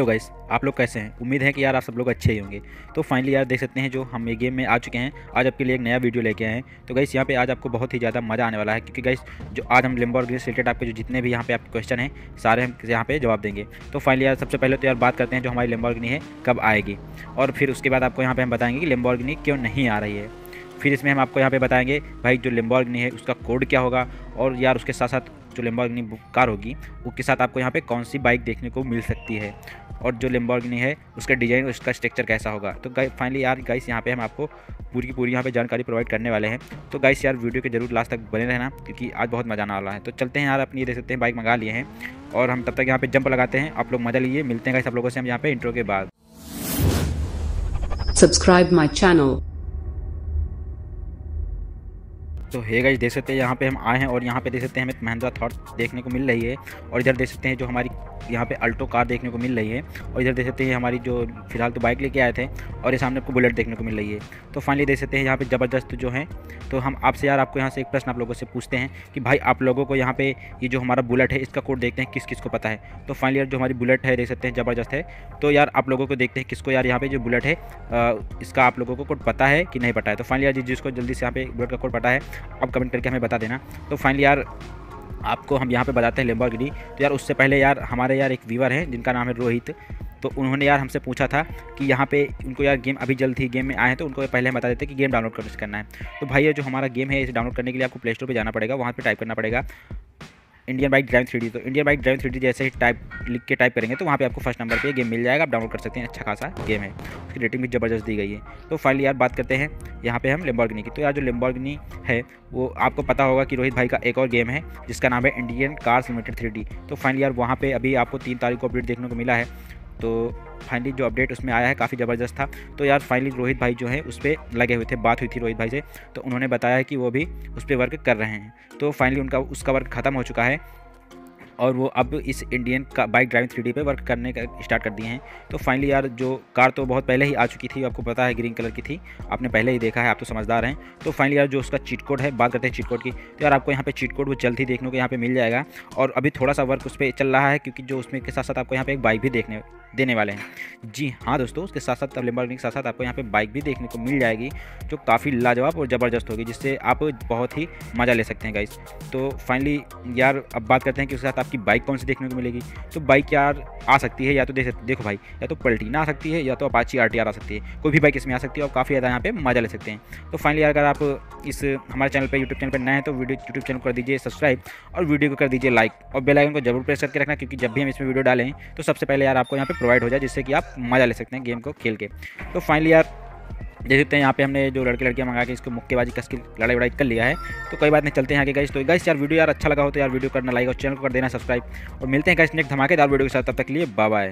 Hello guys, आप लोग कैसे हैं। उम्मीद है कि यार आप सब लोग अच्छे ही होंगे। तो फाइनली यार देख सकते हैं जो हम ये गेम में आ चुके हैं। आज आपके लिए एक नया वीडियो लेके आए हैं। तो गाइस यहाँ पे आज आपको बहुत ही ज़्यादा मज़ा आने वाला है, क्योंकि गाइस जो आज हम लैम्बोर्गिनी से रिलेटेड आपके जो जितने भी यहाँ पे आपके क्वेश्चन हैं सारे हम यहाँ पे जवाब देंगे। तो फाइनली यार सबसे पहले तो यार बात करते हैं जो हमारी लैम्बोर्गिनी है कब आएगी, और फिर उसके बाद आपको यहाँ पर हम बताएंगे कि लैम्बोर्गिनी क्यों नहीं आ रही है। फिर इसमें हम आपको यहाँ पे बताएंगे भाई जो लैम्बोर्गिनी है उसका कोड क्या होगा, और यार उसके साथ साथ जो लैम्बोर्गिनी कार होगी उसके साथ आपको यहाँ पे कौन सी बाइक देखने को मिल सकती है, और जो लैम्बोर्गिनी है उसका डिज़ाइन और उसका स्ट्रक्चर कैसा होगा। तो फाइनली यार गाइस यहाँ पे हम आपको पूरी की पूरी यहाँ पे जानकारी प्रोवाइड करने वाले हैं। तो गाइस यार वीडियो के जरूर लास्ट तक बने रहना, क्योंकि आज बहुत मज़ा आने वाला है। तो चलते हैं यार, अपनी ये देख सकते हैं बाइक मंगा लिए हैं, और हम तब तक यहाँ पर जंप लगाते हैं। आप लोग मज़ा लीजिए, मिलते हैं गाइस आप लोगों से हम यहाँ पर इंट्रो के बाद। Subscribe my channel. तो हे गाइस देख सकते हैं यहाँ पे हम आए हैं, और यहाँ पे देख सकते हैं हमें महिंद्रा थार देखने को मिल रही है, और इधर देख सकते हैं जो हमारी यहाँ पे अल्टो कार देखने को मिल रही है, और इधर देख सकते हैं हमारी जो फिलहाल तो बाइक लेके आए थे, और ये सामने आपको बुलेट देखने को मिल रही है। तो फाइनली देख सकते हैं यहाँ पे ज़बरदस्त जो है। तो हम आपसे यार आपको यहाँ से एक प्रश्न आप लोगों से पूछते हैं कि भाई आप लोगों को यहाँ पे ये जो हमारा बुलेट है इसका कोड देखते हैं किस किस को पता है। तो फाइनली यार जो हमारी बुलेट है देख सकते हैं ज़बरदस्त है। तो यार आप लोगों को देखते हैं किसको यार यहाँ पे जो बुलेट है इसका आप लोगों को कोड पता है कि नहीं पता है। तो फाइनली यार जिसको जल्दी से यहाँ पे बुलेट का कोड पता है आप कमेंट करके हमें बता देना। तो फाइनली यार आपको हम यहाँ पे बताते हैं लैम्बोर्गिनी। तो यार उससे पहले यार हमारे यार एक व्यूअर हैं जिनका नाम है रोहित। तो उन्होंने यार हमसे पूछा था कि यहाँ पे उनको यार गेम अभी जल्द ही गेम में आए हैं, तो उनको पहले हम बता देते हैं कि गेम डाउनलोड कैसे करना है। तो भाई ये जो हमारा गेम है इसे डाउनलोड करने के लिए आपको प्ले स्टोर पर जाना पड़ेगा। वहाँ पर टाइप करना पड़ेगा इंडियन बाइक ड्राइविंग 3D। तो इंडियन बाइक ड्राइविंग 3D जैसे ही टाइप लिख के टाइप करेंगे तो वहाँ पे आपको फर्स्ट नंबर पे गेम मिल जाएगा। आप डाउनलोड कर सकते हैं, अच्छा खासा गेम है, उसकी रेटिंग भी ज़बरदस्त दी गई है। तो फाइनली यार बात करते हैं यहाँ पे हम लैम्बोर्गिनी की। तो यार जो लैम्बोर्गिनी है वो आपको पता होगा कि रोहित भाई का एक और गेम है जिसका नाम है इंडियन कार्स लिमिटेड 3D। तो फाइनली यार वहाँ पर अभी आपको 3 तारीख को अपडेट देखने को मिला है। तो फाइनली जो अपडेट उसमें आया है काफ़ी ज़बरदस्त था। तो यार फाइनली रोहित भाई जो है उस पर लगे हुए थे, बात हुई थी रोहित भाई से, तो उन्होंने बताया है कि वो भी उस पर वर्क कर रहे हैं। तो फाइनली उनका उसका वर्क ख़त्म हो चुका है, और वो अब इस इंडियन का बाइक ड्राइविंग 3D पे वर्क करने का स्टार्ट कर दिए हैं। तो फाइनली यार जो कार तो बहुत पहले ही आ चुकी थी, आपको पता है, ग्रीन कलर की थी, आपने पहले ही देखा है, आप तो समझदार हैं। तो फाइनली यार जो उसका चीट कोड है, बात करते हैं चीट कोड की। तो यार आपको यहाँ पे चीट कोड वो जल्द ही देखने को यहाँ पे मिल जाएगा, और अभी थोड़ा सा वर्क उस पर चल रहा है, क्योंकि जो उसमें के साथ साथ आपको यहाँ पे एक बाइक भी देखने देने वाले हैं। जी हाँ दोस्तों, उसके साथ साथ लैम्बोर्गिनी के साथ साथ आपको यहाँ पे बाइक भी देखने को मिल जाएगी, जो काफ़ी लाजवाब और ज़बरदस्त होगी, जिससे आप बहुत ही मज़ा ले सकते हैं गाइस। तो फाइनली यार अब बात करते हैं कि उसके साथ आपकी बाइक कौन सी देखने को मिलेगी। तो बाइक यार आ सकती है, या तो देखो भाई, या तो पलटीना आ सकती है, या तो अपाची RTR आ सकती है। कोई भी बाइक इसमें आ सकती है, और काफ़ी ज़्यादा यहाँ पे मज़ा ले सकते हैं। तो फाइनली यार अगर आप इस हमारे चैनल पर यूट्यूब चैनल पर नए हैं तो यूट्यूब चैनल को कर दीजिए सब्सक्राइब, और वीडियो को कर दीजिए लाइक, और बेल आइकन को जरूर प्रेस करके रखना, क्योंकि जब भी हम इसमें वीडियो डालें तो सबसे पहले यार आपको यहाँ पर प्रोवाइड हो जाए, जिससे कि आप मज़ा ले सकते हैं गेम को खेल के। तो फाइनली यार देख सकते हैं यहाँ पे हमने जो लड़के लड़कियाँ मंगा के इसको मुक्केबाजी कस की लड़ाई वड़ाई कर लिया है। तो कोई बात नहीं, चलते हैं आगे गाइस। तो गाइस यार वीडियो यार अच्छा लगा हो तो यार वीडियो करना लाइक, और चैनल को कर देना सब्सक्राइब, और मिलते हैं गाइस नेक्स्ट धमाकेदार वीडियो के साथ। तब तक के लिए बाय बाय।